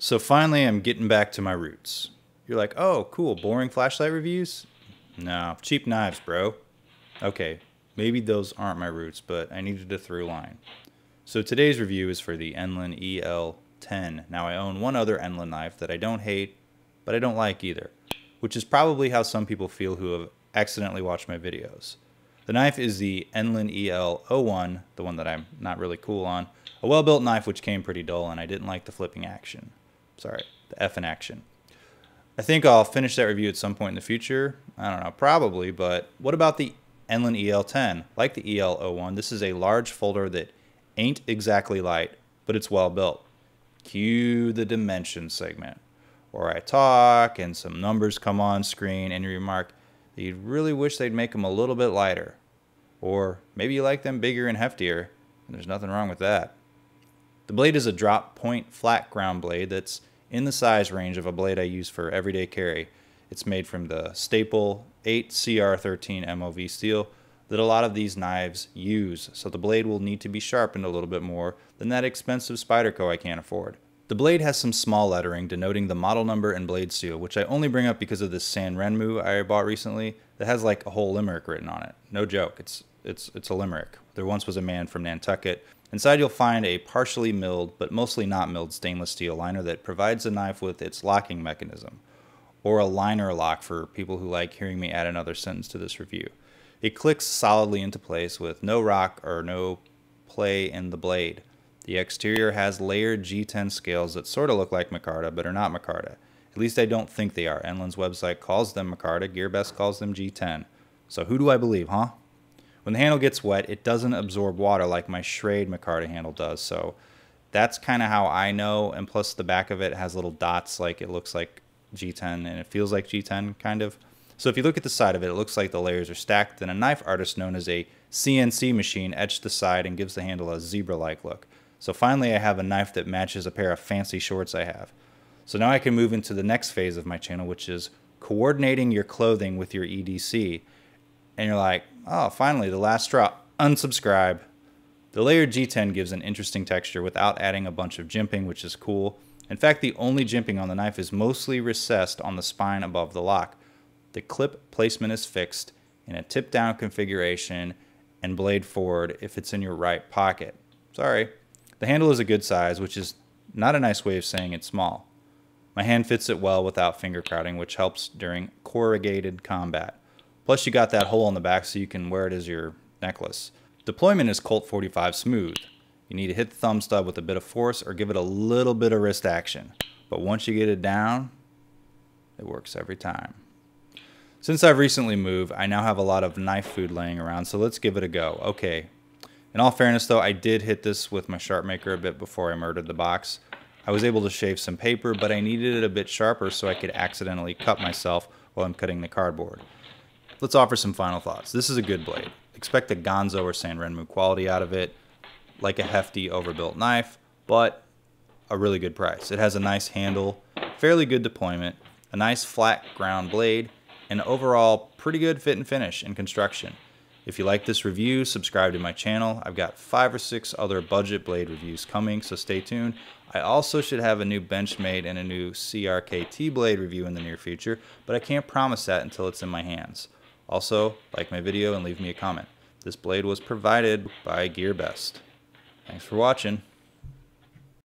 So finally, I'm getting back to my roots. You're like, oh, cool, boring flashlight reviews? No, cheap knives, bro. Okay, maybe those aren't my roots, but I needed a through line. So today's review is for the Enlan EL-10. Now, I own one other Enlan knife that I don't hate, but I don't like either, which is probably how some people feel who have accidentally watched my videos. The knife is the Enlan EL-01, the one that I'm not really cool on, a well-built knife which came pretty dull, and I didn't like the flipping action. Sorry, the effing action. I think I'll finish that review at some point in the future. I don't know, probably, but what about the Enlan EL-10? Like the EL-01, this is a large folder that ain't exactly light, but it's well-built. Cue the dimension segment, or I talk and some numbers come on screen and you remark that you'd really wish they'd make them a little bit lighter. Or maybe you like them bigger and heftier, and there's nothing wrong with that. The blade is a drop point flat ground blade that's in the size range of a blade I use for everyday carry. It's made from the staple 8cr13MoV steel that a lot of these knives use, so the blade will need to be sharpened a little bit more than that expensive Spyderco I can't afford. The blade has some small lettering denoting the model number and blade steel, which I only bring up because of this Sanrenmu I bought recently that has like a whole limerick written on it. No joke, it's a limerick. There once was a man from Nantucket. Inside you'll find a partially milled, but mostly not milled, stainless steel liner that provides the knife with its locking mechanism, or a liner lock for people who like hearing me add another sentence to this review. It clicks solidly into place with no rock or no play in the blade. The exterior has layered G10 scales that sort of look like micarta, but are not micarta. At least I don't think they are. Enlan's website calls them micarta, GearBest calls them G10. So who do I believe, huh? When the handle gets wet, it doesn't absorb water like my Schrade micarta handle does, so that's kind of how I know, and plus the back of it has little dots like it looks like G10, and it feels like G10, kind of. So if you look at the side of it, it looks like the layers are stacked, then a knife artist known as a CNC machine etched the side and gives the handle a zebra-like look. So finally I have a knife that matches a pair of fancy shorts I have. So now I can move into the next phase of my channel, which is coordinating your clothing with your EDC. And you're like, oh, finally, the last straw, unsubscribe. The layered G10 gives an interesting texture without adding a bunch of jimping, which is cool. In fact, the only jimping on the knife is mostly recessed on the spine above the lock. The clip placement is fixed in a tip-down configuration and blade forward if it's in your right pocket. Sorry. The handle is a good size, which is not a nice way of saying it's small. My hand fits it well without finger crowding, which helps during corrugated combat. Plus you got that hole in the back so you can wear it as your necklace. Deployment is Colt 45 smooth. You need to hit the thumb stub with a bit of force or give it a little bit of wrist action. But once you get it down, it works every time. Since I've recently moved, I now have a lot of knife food laying around, so let's give it a go. Okay. In all fairness though, I did hit this with my sharp maker a bit before I murdered the box. I was able to shave some paper, but I needed it a bit sharper so I could accidentally cut myself while I'm cutting the cardboard. Let's offer some final thoughts. This is a good blade. Expect a Ganzo or Sanrenmu quality out of it, like a hefty overbuilt knife, but a really good price. It has a nice handle, fairly good deployment, a nice flat ground blade, and overall pretty good fit and finish in construction. If you like this review, subscribe to my channel. I've got 5 or 6 other budget blade reviews coming, so stay tuned. I also should have a new Benchmade and a new CRKT blade review in the near future, but I can't promise that until it's in my hands. Also, like my video and leave me a comment. This blade was provided by GearBest. Thanks for watching.